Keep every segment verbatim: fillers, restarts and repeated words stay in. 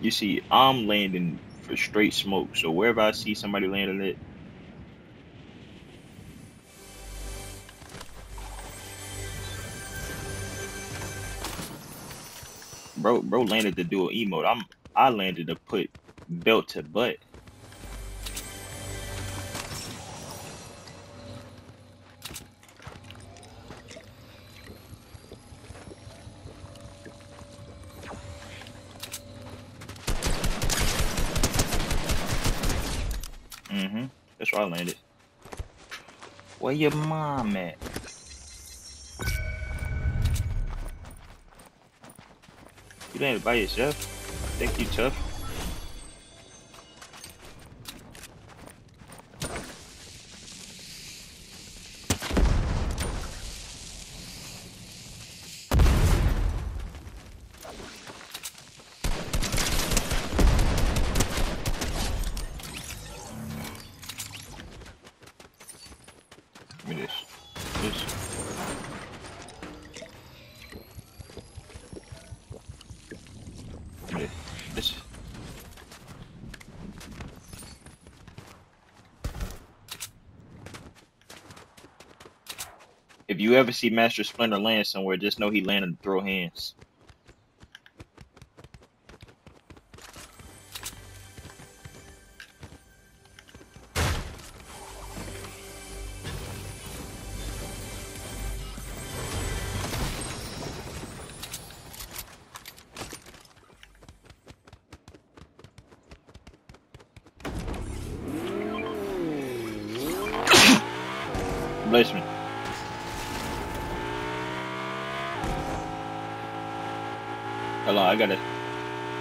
You see, I'm landing for straight smoke, so wherever I see somebody landing it, bro, bro landed to do an emote. I'm, I landed to put belt to butt. Mm-hmm. That's where I landed. Where your mom at? You landed by yourself? I think you tough. Give me this. This. Give me this. If you ever see Master Splinter land somewhere, just know he landed to throw hands. Bless me. Hello, I gotta,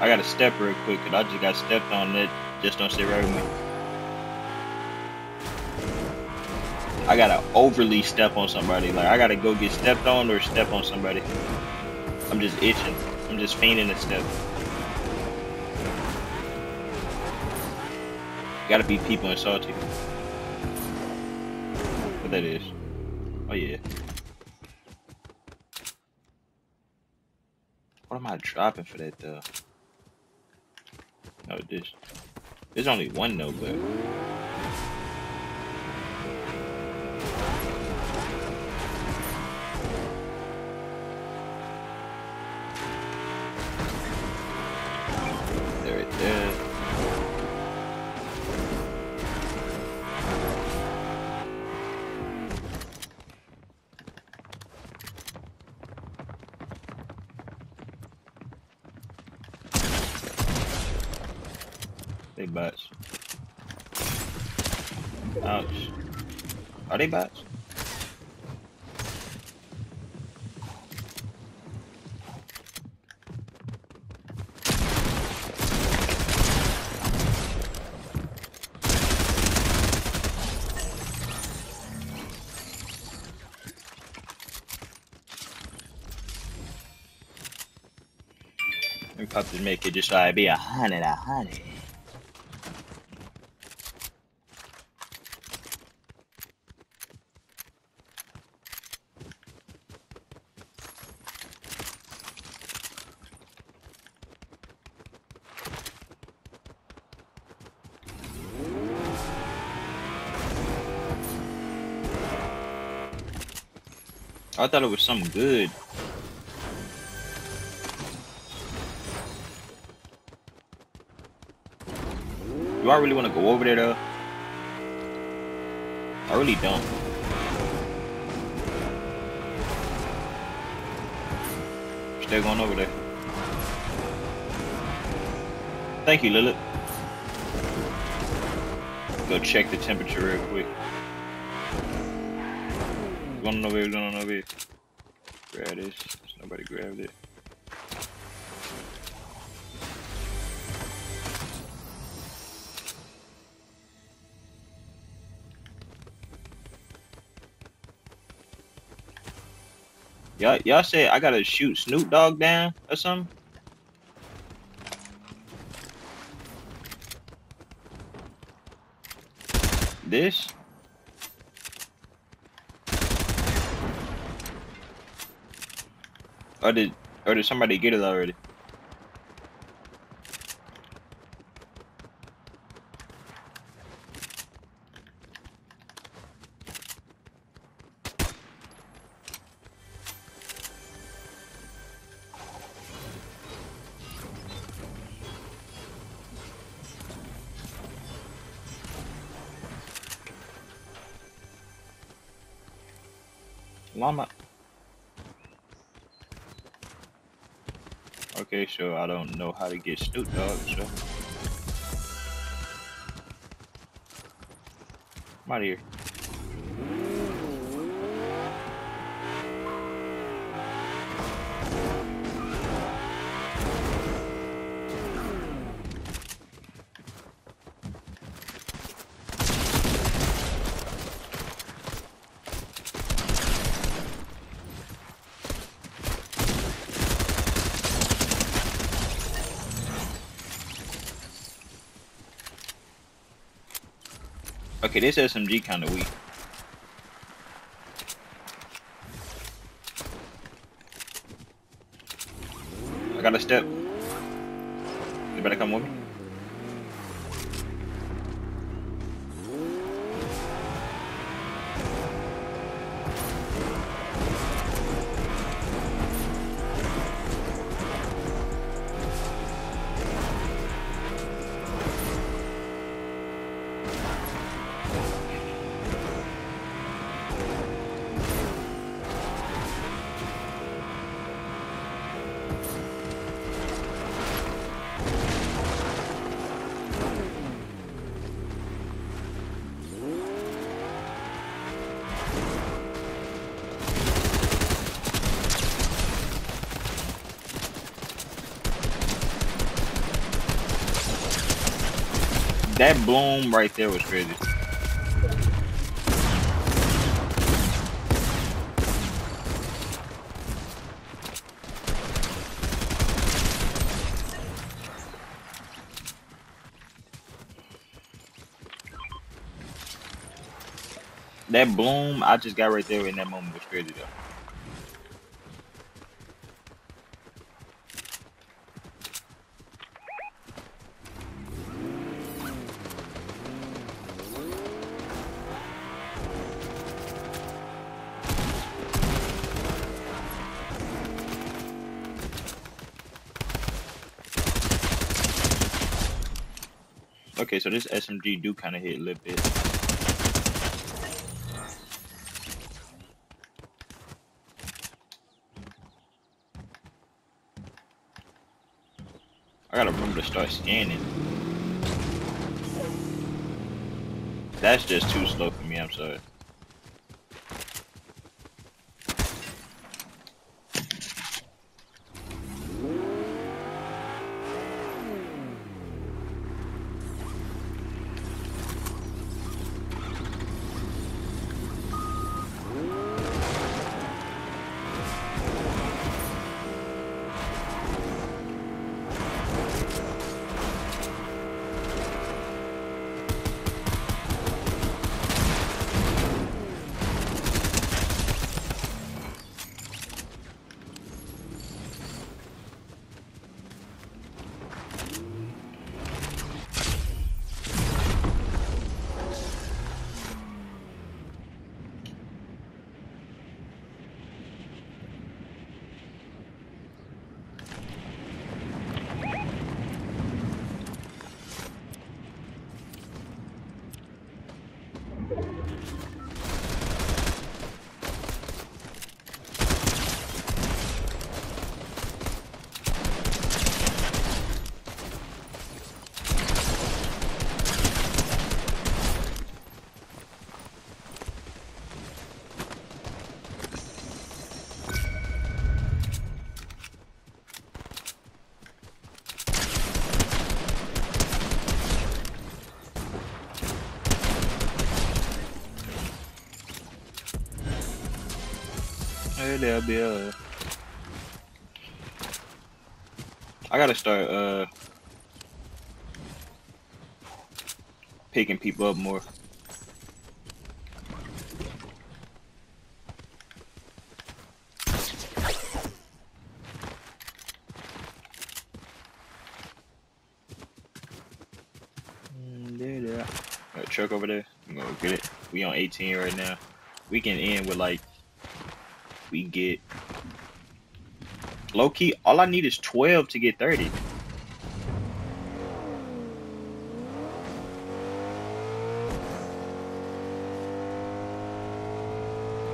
I gotta step real quick, cause I just got stepped on. That just don't sit right with me. I gotta overly step on somebody. Like I gotta go get stepped on or step on somebody. I'm just itching. I'm just feigning a step. Gotta be people and salty. That is. Oh yeah. What am I dropping for that though? No, this. There's only one though, but. There it is. They bots. Ouch. Are they bots? And puppies make it just so I be a hundred, a hundred. I thought it was something good. Do I really want to go over there though? I really don't. Stay going over there. Thank you, Lilith. Go check the temperature real quick. Going over here, going over here. Grab this. Nobody grabbed it. Y'all, y'all said I gotta shoot Snoop Dogg down or something? This? Or did, or did somebody get it already? llama. Okay, sure, I don't know how to get Snoop Dogg, sure. I'm out of here. Okay, this S M G kind of weak. I gotta step. You better come with me. That bloom right there was crazy. That bloom I just got right there in that moment was crazy though. Okay, so this S M G do kind of hit a little bit. I gotta remember to start scanning. That's just too slow for me, I'm sorry. There'll be a... I gotta start uh picking people up more. Mm, there, there. Got a truck over there. I'm gonna get it. We on eighteen right now. We can end with like. We get low key. All I need is twelve to get thirty.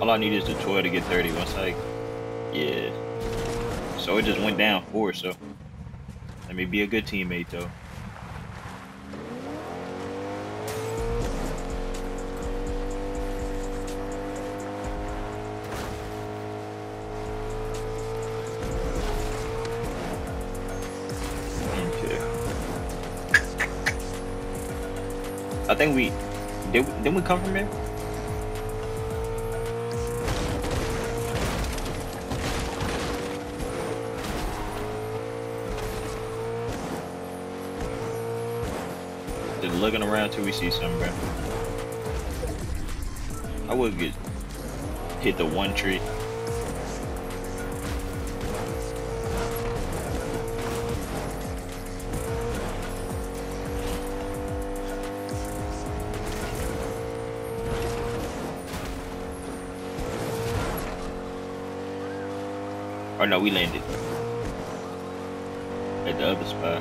All all I need is the twelve to get thirty. Once I, yeah. So it just went down four. So let me be a good teammate though. I think we did. Didn't we come from here? Just looking around till we see something, bro. I would get hit the one tree. Or no, we landed at the other spot.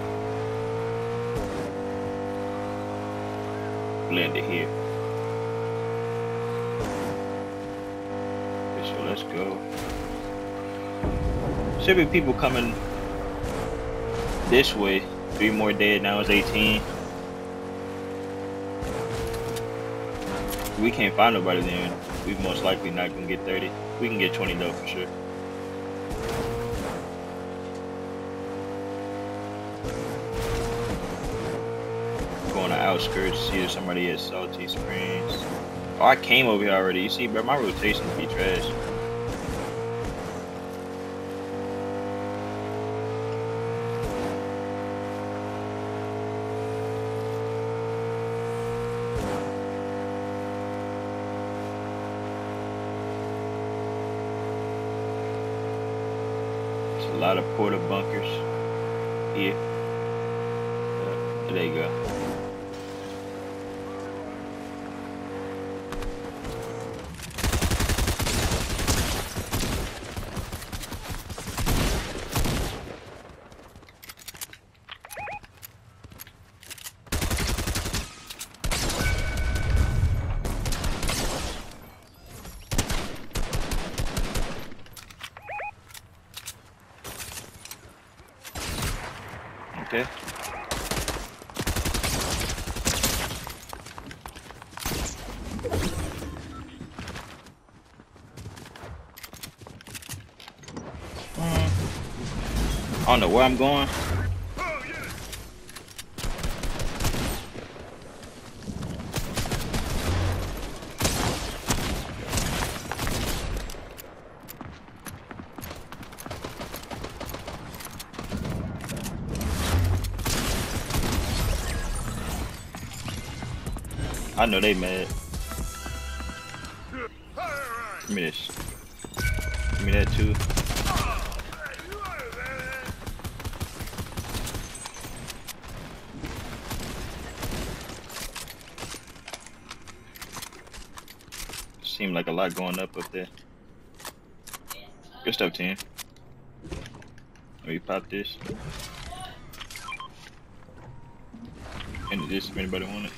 We landed here. Okay, so let's go. Should be people coming this way. Three more dead, now it's eighteen. If we can't find nobody then we most likely not gonna get thirty. We can get twenty though for sure. Outskirts, see if somebody is Salty Springs. Oh, I came over here already. You see, bro, my rotation be trash. There's a lot of porta bunkers here. Uh, there you go. Okay. Um, I don't know where I'm going. Oh, yeah. I know they mad. Give me this. Give me that too. Seemed like a lot going up up there. Good stuff, team. Let me pop this. And this if anybody want it.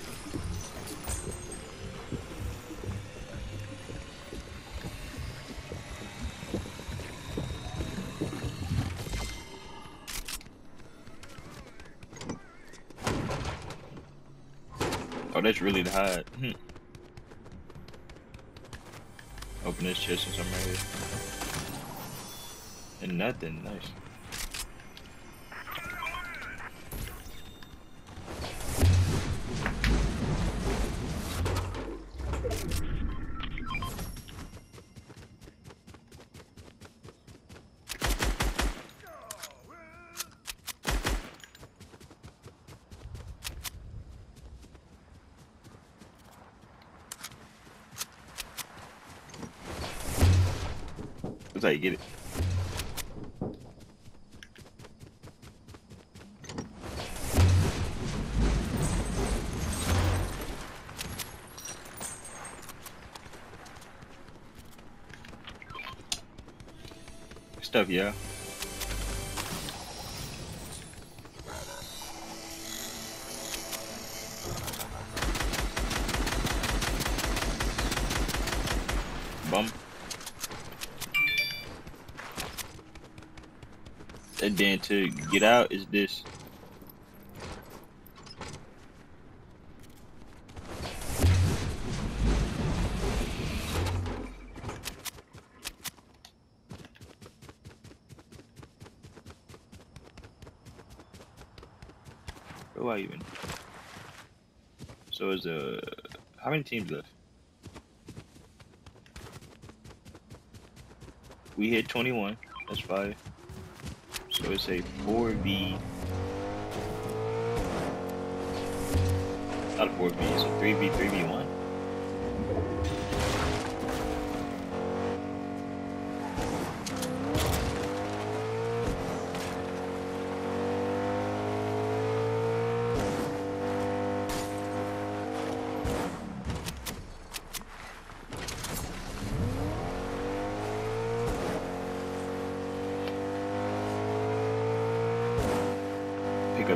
Oh, that's really the hide. Hmm. Open this chest and something right here. And nothing, nice. That's how you get it. Good stuff, yeah. Bum. And then to get out is this. Who are you in? So is uh how many teams left? We hit twenty-one. That's five. So it's a four v. Not a four v. It's a three v three v one.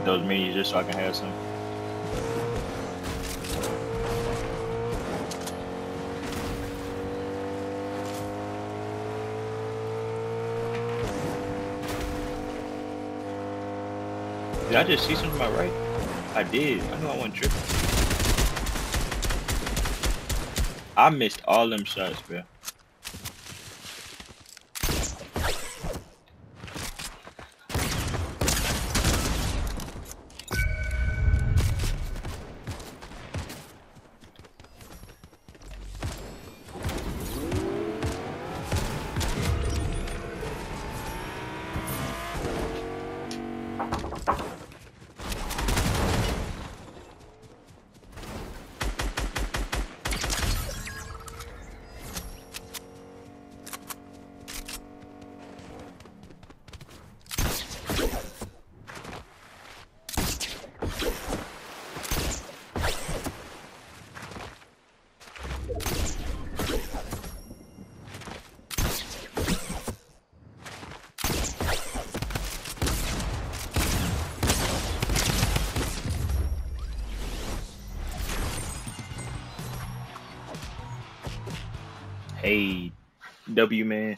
Those minis just so I can have some. Did I just see something to my right? I did. I knew I wasn't tripping. I missed all them shots, bro. Hey, W man.